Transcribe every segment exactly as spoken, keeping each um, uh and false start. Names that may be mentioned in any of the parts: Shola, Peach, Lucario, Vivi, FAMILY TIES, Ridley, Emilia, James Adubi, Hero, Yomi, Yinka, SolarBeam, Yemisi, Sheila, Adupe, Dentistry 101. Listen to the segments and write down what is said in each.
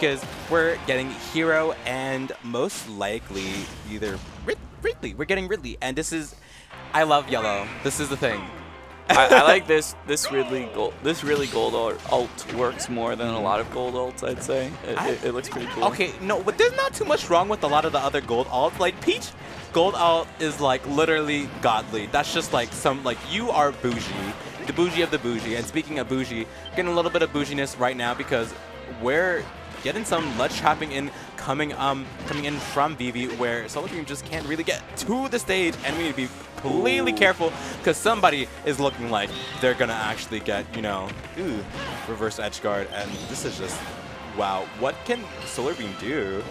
because we're getting Hero and most likely either Ridley. We're getting Ridley, and this is, I love yellow. This is the thing. I, I like this. This Ridley gold. This really gold ult works more than a lot of gold ults, I'd say. It, I, it, it looks pretty cool. Okay, no, but there's not too much wrong with a lot of the other gold ults. Like Peach, gold ult is like literally godly. That's just like some like you are bougie, the bougie of the bougie. And speaking of bougie, getting a little bit of bouginess right now because we're getting some ledge trapping in coming um coming in from Vivi, where SolarBeam just can't really get to the stage, and we need to be completely careful because somebody is looking like they're gonna actually get, you know, ooh, reverse edge guard, and this is just wow. What can SolarBeam do?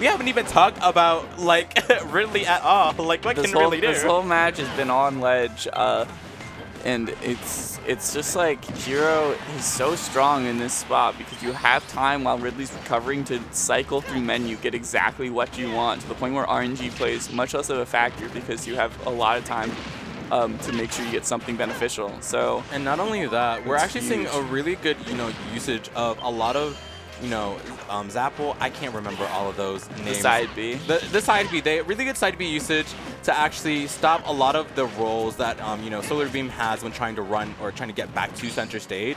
We haven't even talked about like Ridley at all. Like what this can whole, Ridley do? This whole match has been on ledge, uh, and it's it's just like Hero is so strong in this spot because you have time while Ridley's recovering to cycle through menu, get exactly what you want, to the point where R N G plays much less of a factor because you have a lot of time um, to make sure you get something beneficial. So and not only that, we're actually huge. seeing a really good, you know, usage of a lot of, you know, um, Zapple. I can't remember all of those names. The side B. The, the side B. They really good side B usage to actually stop a lot of the roles that, um, you know, SolarBeam has when trying to run or trying to get back to center stage.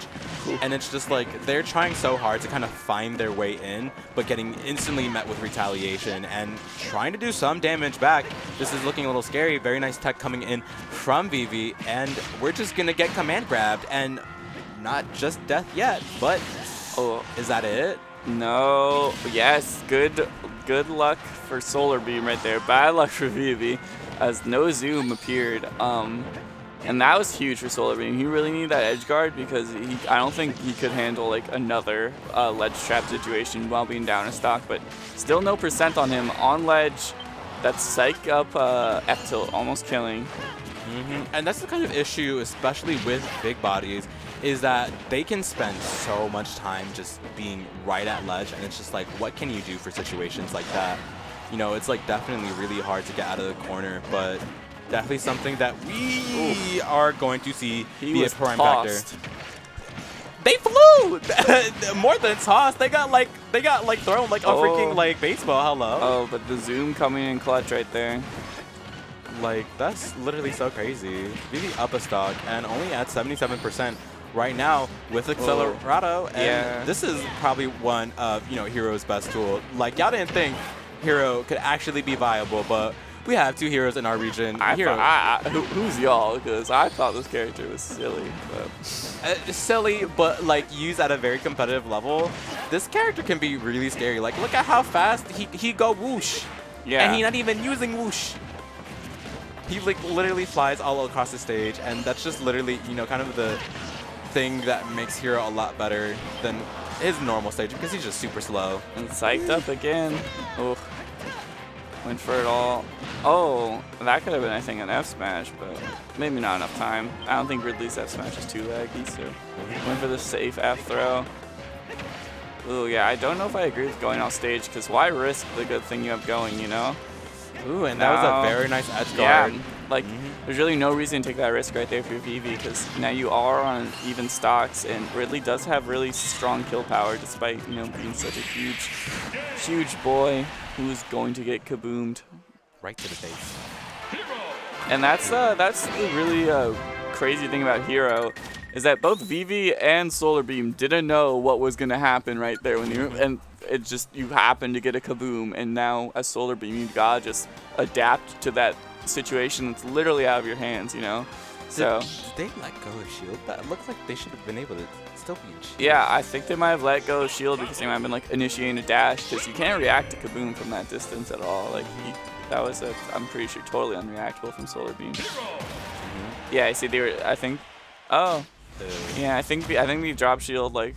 And it's just like they're trying so hard to kind of find their way in, but getting instantly met with retaliation and trying to do some damage back. This is looking a little scary. Very nice tech coming in from Vivi. And we're just going to get command grabbed, and not just death yet, but... Oh, is that it? No. Yes. Good. Good luck for SolarBeam right there. Bad luck for Vivi, as no zoom appeared. Um, and that was huge for SolarBeam. He really needed that edge guard because he, I don't think he could handle like another uh, ledge trap situation while being down a stock. But still, no percent on him on ledge. That's psych up uh, F tilt, almost killing. Mm-hmm. And that's the kind of issue, especially with big bodies, is that they can spend so much time just being right at ledge, and it's just like, what can you do for situations like that? You know, it's like definitely really hard to get out of the corner, but definitely something that we Ooh. are going to see he be a prime tossed. factor. They flew! More than tossed, they got like they got like thrown like a oh. freaking like baseball. Hello. Oh, but the zoom coming in clutch right there. Like, that's literally so crazy. Vivi up a stock and only at seventy-seven percent right now with Accelerado. And yeah. this is probably one of, you know, Hero's best tool. Like, y'all didn't think Hero could actually be viable, but we have two heroes in our region. I Hero. I, I, who, who's y'all? Because I thought this character was silly. But. Uh, silly, but, like, used at a very competitive level. This character can be really scary. Like, look at how fast he, he go whoosh. Yeah. And he not even using whoosh. He like literally flies all across the stage, and that's just literally, you know, kind of the thing that makes Hero a lot better than his normal stage because he's just super slow. And psyched up again. Oh, went for it all. Oh, that could have been, I think, an F smash, but maybe not enough time. I don't think Ridley's F smash is too laggy, so went for the safe F throw. Ooh, yeah, I don't know if I agree with going off stage because why risk the good thing you have going, you know? Ooh, and that now, was a very nice edge guard. Yeah, like, mm-hmm. there's really no reason to take that risk right there for Vivi because now you are on even stocks, and Ridley does have really strong kill power despite, you know, being such a huge, huge boy who's going to get kaboomed. Right to the face. And that's, uh, that's the really uh, crazy thing about Hero is that both Vivi and SolarBeam didn't know what was going to happen right there when you and. It just, you happen to get a kaboom, and now as SolarBeam, you gotta just adapt to that situation that's literally out of your hands, you know? So. Did, did they let go of shield? That looked like they should have been able to still be shield. Yeah, I think they might have let go of shield because they might have been like initiating a dash, because you can't react to kaboom from that distance at all. Like, he, that was, a, I'm pretty sure, totally unreactable from SolarBeam. Mm-hmm. Yeah, I see, they were, I think, oh. Uh, yeah, I think, I think they dropped shield, like,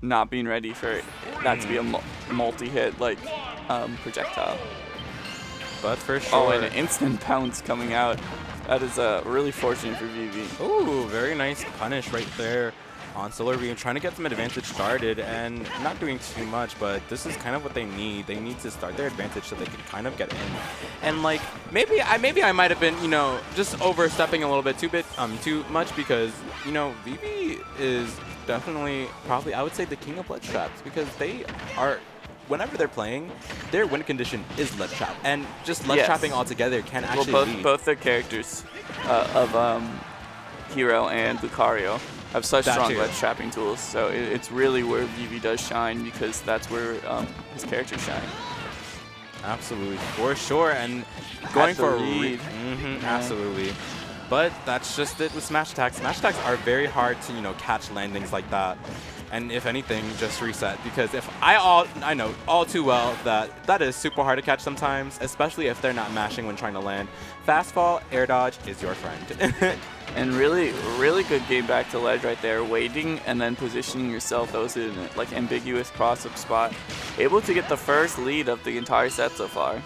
not being ready for that to be a multi-hit like um, projectile. But for sure. Oh, and an instant pounce coming out. That is uh, really fortunate for Vivi. Ooh, very nice punish right there on SolarBeam, trying to get some advantage started and not doing too much, but this is kind of what they need. They need to start their advantage so they can kind of get in. And like maybe I maybe I might have been, you know, just overstepping a little bit too bit um too much because, you know, Vivi is definitely, probably, I would say the king of ledge traps because they are whenever they're playing, their win condition is left chop, and just left yes. chopping altogether can actually well, both lead. both their characters uh, of um, Hero and Lucario have such that strong too. left chopping tools, so it, it's really where Vivi does shine because that's where um, his characters shine. Absolutely, for sure, and going for a read. Mm-hmm, absolutely. But that's just it with smash attacks. Smash attacks are very hard to, you know, catch landings like that. And if anything, just reset. Because if I all I know all too well that that is super hard to catch sometimes, especially if they're not mashing when trying to land. Fastfall, air dodge is your friend. And really, really good game back to ledge right there. Waiting and then positioning yourself. That was an like ambiguous cross-up spot. Able to get the first lead of the entire set so far.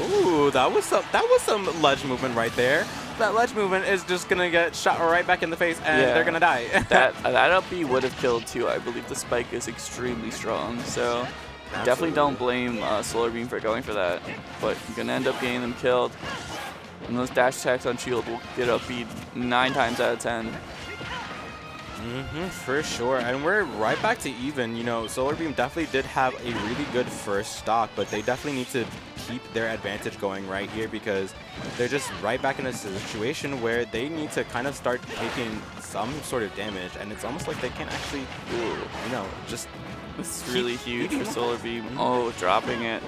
Ooh, that was some that was some ledge movement right there. That ledge movement is just gonna get shot right back in the face, and yeah, they're gonna die. that that up B would have killed too. I believe the spike is extremely strong, so Absolutely. definitely don't blame uh, SolarBeam for going for that. But you're gonna end up getting them killed, and those dash attacks on shield will get up B nine times out of ten. Mm-hmm, for sure, and we're right back to even. You know, SolarBeam definitely did have a really good first stock, but they definitely need to keep their advantage going right here because they're just right back in a situation where they need to kind of start taking some sort of damage, and it's almost like they can't actually, you know, just... This is really huge for SolarBeam. Mm-hmm. Oh, dropping it.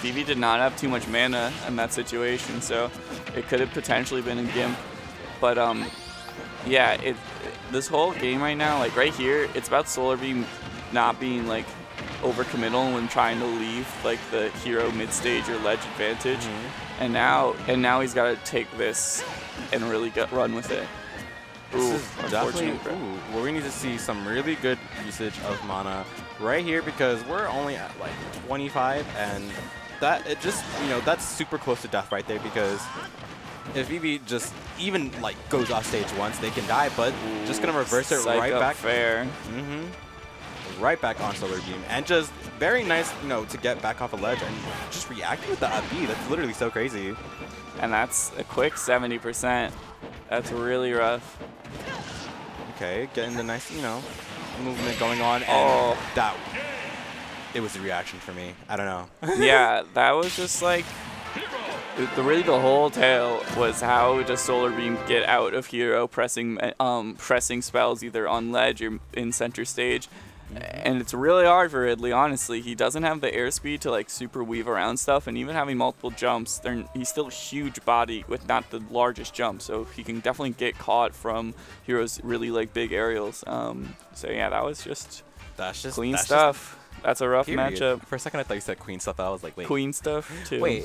Vivi did not have too much mana in that situation, so it could have potentially been a gimp, but um, yeah, it... This whole game right now, like right here, it's about SolarBeam not being like overcommittal when trying to leave like the Hero mid stage or ledge advantage. Mm-hmm. And now, and now he's got to take this and really get, run with it. Ooh, this is definitely. Ooh, well, we need to see some really good usage of mana right here because we're only at like twenty-five, and that it just you know that's super close to death right there because. If Vivi just even like goes off stage once, they can die. But Ooh, just gonna reverse it right back. Fair. Mm-hmm. Right back on SolarBeam, and just very nice, you know, to get back off a ledge and just react with the up B. That's literally so crazy. And that's a quick seventy percent. That's really rough. Okay, getting the nice, you know, movement going on, and oh. that it was a reaction for me. I don't know. Yeah, that was just like. The, really, the whole tale was how does SolarBeam get out of Hero pressing um, pressing spells either on ledge or in center stage, and it's really hard for Ridley. Honestly, he doesn't have the airspeed to like super weave around stuff, and even having multiple jumps, he's still a huge body with not the largest jump, so he can definitely get caught from Hero's really like big aerials. Um, so yeah, that was just that's just clean that's stuff. Just That's a rough period. matchup. For a second, I thought you said queen stuff. I was like, wait. Queen stuff, too. Wait.